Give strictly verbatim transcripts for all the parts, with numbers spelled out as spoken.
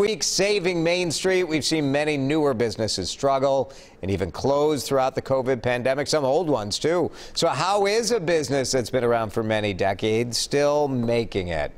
week, Saving Main Street, we've seen many newer businesses struggle and even close throughout the COVID pandemic, some old ones too. So how is a business that's been around for many decades still making it?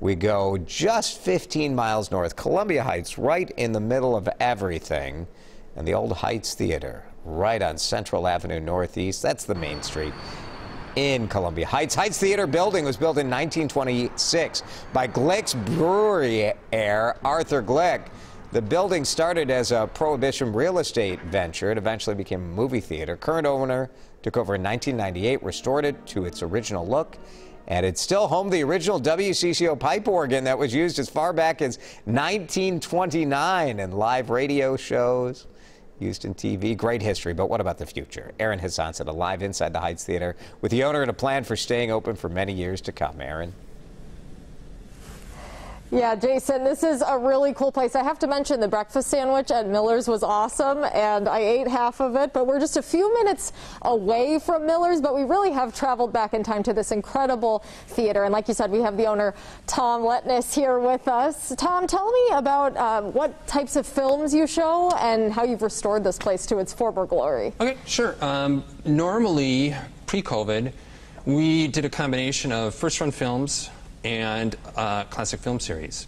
We go just fifteen miles north, Columbia Heights, right in the middle of everything, and the old Heights Theater, right on Central Avenue Northeast. That's the main street in Columbia Heights. Heights Theater building was built in nineteen twenty-six by Glick's Brewery heir, Arthur Glick. The building started as a Prohibition real estate venture. It eventually became a movie theater. Current owner took over in nineteen ninety-eight, restored it to its original look, and it's still home to the original W C C O pipe organ that was used as far back as nineteen twenty-nine, and live radio shows used in T V. Great history, but what about the future? Erin Hassanzadeh live inside the Heights Theater with the owner and a plan for staying open for many years to come. Erin. Yeah, Jason, this is a really cool place. I have to mention the breakfast sandwich at Miller's was awesome, and I ate half of it, but we're just a few minutes away from Miller's, but we really have traveled back in time to this incredible theater. And like you said, we have the owner, Tom Letness, here with us. Tom, tell me about um, what types of films you show and how you've restored this place to its former glory. Okay, sure. Um, normally, pre-COVID, we did a combination of first-run films and uh, classic film series.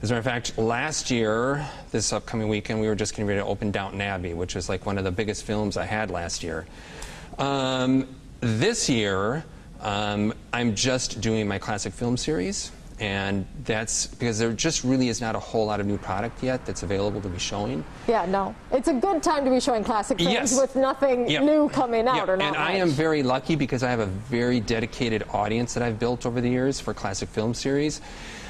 As a matter of fact, last year, this upcoming weekend, we were just getting ready to open Downton Abbey, which is like one of the biggest films I had last year. Um, this year, um, I'm just doing my classic film series, and that's because there just really is not a whole lot of new product yet that's available to be showing. Yeah, no. It's a good time to be showing classic films, yes, with nothing yep. new coming yep. out or not. And much. I am very lucky because I have a very dedicated audience that I've built over the years for classic film series.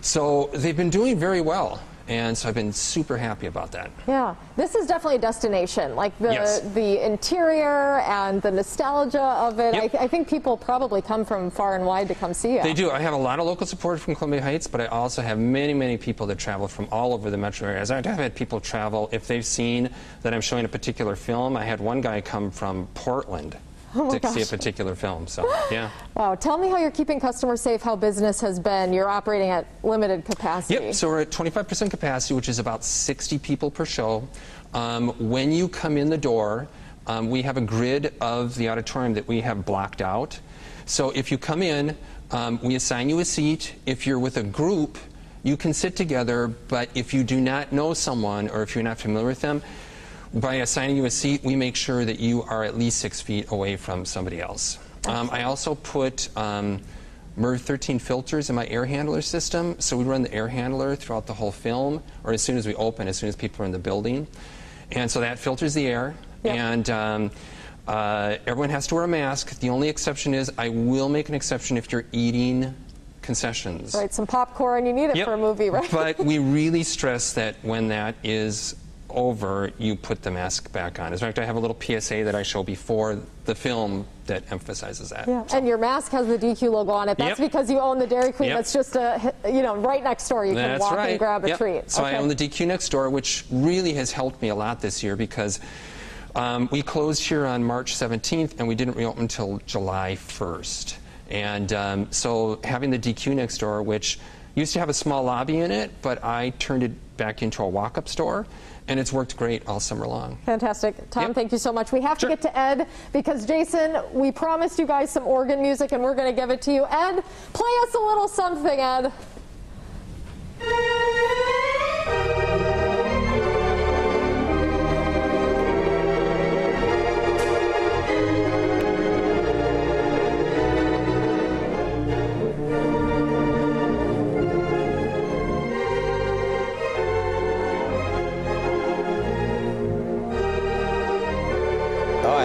So they've been doing very well. And so I've been super happy about that. Yeah, this is definitely a destination. Like the yes. the interior and the nostalgia of it. Yep. I, th I think people probably come from far and wide to come see it. They do. I have a lot of local support from Columbia Heights, but I also have many, many people that travel from all over the metro areas. I've had people travel if they've seen that I'm showing a particular film. I had one guy come from Portland. Oh to gosh. see a particular film, so yeah. Wow, tell me how you're keeping customers safe, how business has been. You're operating at limited capacity. Yep, so we're at twenty-five percent capacity, which is about sixty people per show. Um, when you come in the door, um, we have a grid of the auditorium that we have blocked out. So if you come in, um, we assign you a seat. If you're with a group, you can sit together, but if you do not know someone or if you're not familiar with them, by assigning you a seat, we make sure that you are at least six feet away from somebody else. Um, I also put um, MERV thirteen filters in my air handler system, so we run the air handler throughout the whole film, or as soon as we open, as soon as people are in the building. And so that filters the air, yep. and um, uh, everyone has to wear a mask. The only exception is I will make an exception if you're eating concessions. Right, some popcorn, you need it yep. for a movie, right? But we really stress that when that is over, you put the mask back on. In fact, I have a little P S A that I show before the film that emphasizes that. Yeah. So. And your mask has the D Q logo on it. That's yep. because you own the Dairy Queen. Yep. That's just a, you know, right next door. You That's can walk right. and grab a yep. treat. So okay. I own the D Q next door, which really has helped me a lot this year because um, we closed here on March seventeenth and we didn't reopen until July first. And um, so having the D Q next door, which used to have a small lobby in it, but I turned it back into a walk-up store, and it's worked great all summer long. Fantastic. Tom, yep. thank you so much. We have sure. to get to Ed, because Jason, we promised you guys some organ music, and we're going to give it to you. Ed, play us a little something, Ed. I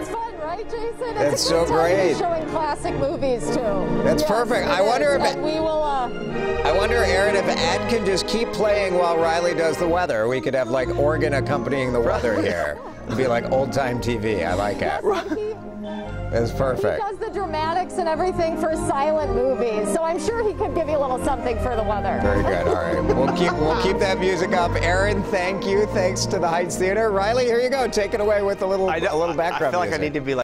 It's fun, right, Jason? That's it's a good so time great. Showing classic movies too. That's yes, perfect. I wonder is. if we will. Uh, I wonder, Erin, if Ed can just keep playing while Riley does the weather. We could have like organ accompanying the weather here. It'd be like old-time T V. I like it. It's perfect. He does the dramatics and everything for silent movies, so I'm sure he could give you a little something for the weather. Very good. All right, we'll keep we'll keep that music up. Erin, thank you. Thanks to the Heights Theater. Riley, here you go. Take it away with a little I know, a little background. I feel like music. I need to be like.